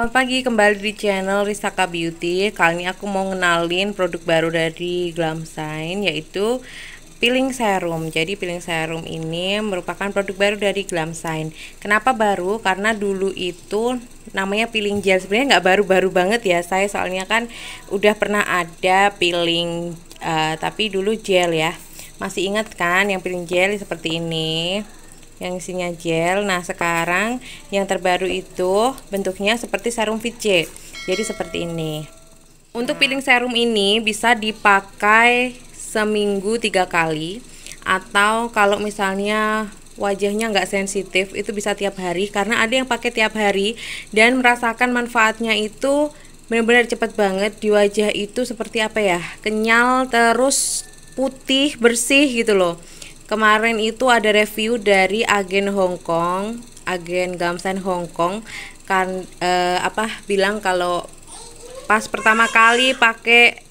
Selamat pagi, kembali di channel Risaka Beauty. Kali ini aku mau ngenalin produk baru dari Glamshine, yaitu Peeling Serum. Jadi Peeling Serum ini merupakan produk baru dari Glamshine. Kenapa baru? Karena dulu itu namanya Peeling Gel. Sebenarnya nggak baru-baru banget ya, saya soalnya kan udah pernah ada peeling tapi dulu gel ya. Masih ingat kan yang peeling gel seperti ini, yang isinya gel. Nah, sekarang yang terbaru itu bentuknya seperti serum VC, jadi seperti ini. Untuk peeling serum ini bisa dipakai seminggu 3 kali, atau kalau misalnya wajahnya nggak sensitif itu bisa tiap hari, karena ada yang pakai tiap hari dan merasakan manfaatnya itu benar-benar cepet banget. Di wajah itu seperti apa ya, kenyal, terus putih, bersih gitu loh. Kemarin itu ada review dari agen Hong Kong, agen Glamshine Hong Kong, kan bilang kalau pas pertama kali pakai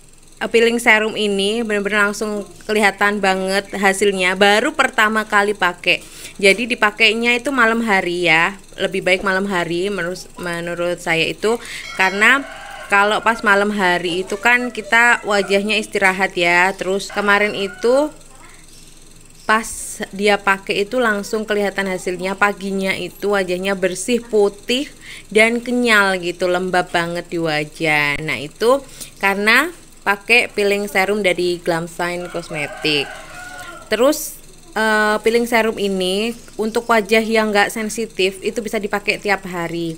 peeling serum ini benar-benar langsung kelihatan banget hasilnya. Baru pertama kali pakai. Jadi dipakainya itu malam hari ya. Lebih baik malam hari menurut saya itu, karena kalau pas malam hari itu kan kita wajahnya istirahat ya. Terus kemarin itu pas dia pakai itu langsung kelihatan hasilnya. Paginya itu wajahnya bersih, putih dan kenyal gitu, lembab banget di wajah. Nah, itu karena pakai peeling serum dari Glamshine Cosmetics. Terus peeling serum ini untuk wajah yang nggak sensitif itu bisa dipakai tiap hari.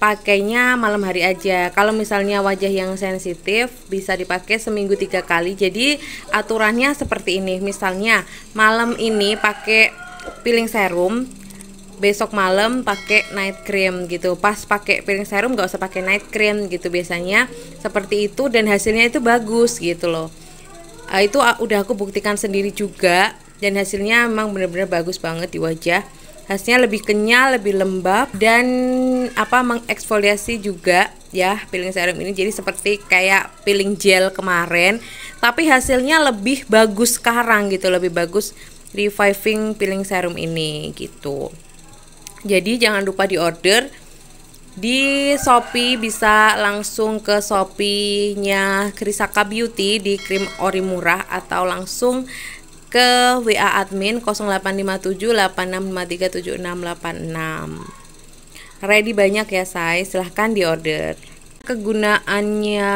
Pakainya malam hari aja. Kalau misalnya wajah yang sensitif bisa dipakai seminggu 3 kali. Jadi aturannya seperti ini. Misalnya malam ini pakai peeling serum, besok malam pakai night cream gitu. Pas pakai peeling serum gak usah pakai night cream gitu, biasanya seperti itu, dan hasilnya itu bagus gitu loh. Itu udah aku buktikan sendiri juga, dan hasilnya memang bener-bener bagus banget di wajah. Hasilnya lebih kenyal, lebih lembab, dan mengeksfoliasi juga ya peeling serum ini. Jadi seperti kayak peeling gel kemarin, tapi hasilnya lebih bagus sekarang gitu, lebih bagus Reviving Peeling Serum ini gitu. Jadi jangan lupa diorder di Shopee, bisa langsung ke Shopee-nya Risaka Beauty di Krim Ori Murah, atau langsung ke WA admin 0857 86537686. Ready banyak ya say, silahkan diorder. Kegunaannya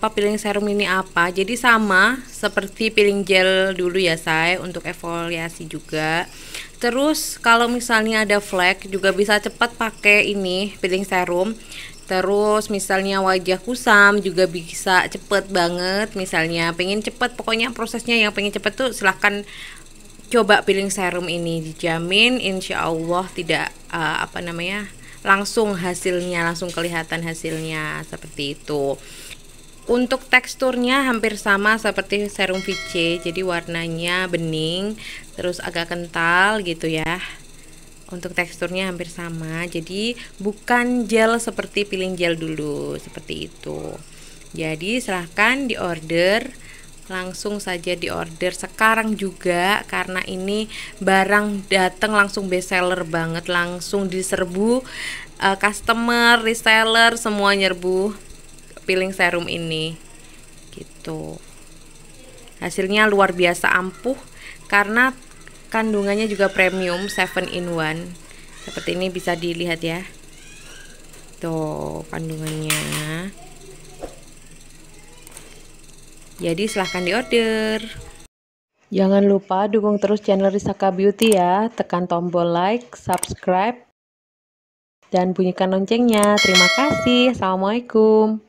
peeling serum ini apa? Jadi sama seperti peeling gel dulu ya say, untuk eksfoliasi juga. Terus kalau misalnya ada flek juga bisa cepat pakai ini peeling serum. Terus misalnya wajah kusam juga bisa cepet banget. Misalnya pengen cepet, pokoknya prosesnya yang pengen cepet tuh silahkan coba peeling serum ini. Dijamin insya Allah tidak langsung hasilnya, langsung kelihatan hasilnya seperti itu. Untuk teksturnya hampir sama seperti serum VC, jadi warnanya bening terus agak kental gitu ya. Untuk teksturnya hampir sama, jadi bukan gel seperti peeling gel dulu, seperti itu. Jadi silahkan diorder, langsung saja diorder sekarang juga, karena ini barang datang langsung bestseller banget, langsung diserbu customer, reseller, semua nyerbu peeling serum ini gitu. Hasilnya luar biasa ampuh, karena kandungannya juga premium 7-in-1. Seperti ini bisa dilihat ya, tuh kandungannya. Jadi silahkan diorder. Jangan lupa dukung terus channel Risaka Beauty ya, tekan tombol like, subscribe, dan bunyikan loncengnya. Terima kasih. Assalamualaikum.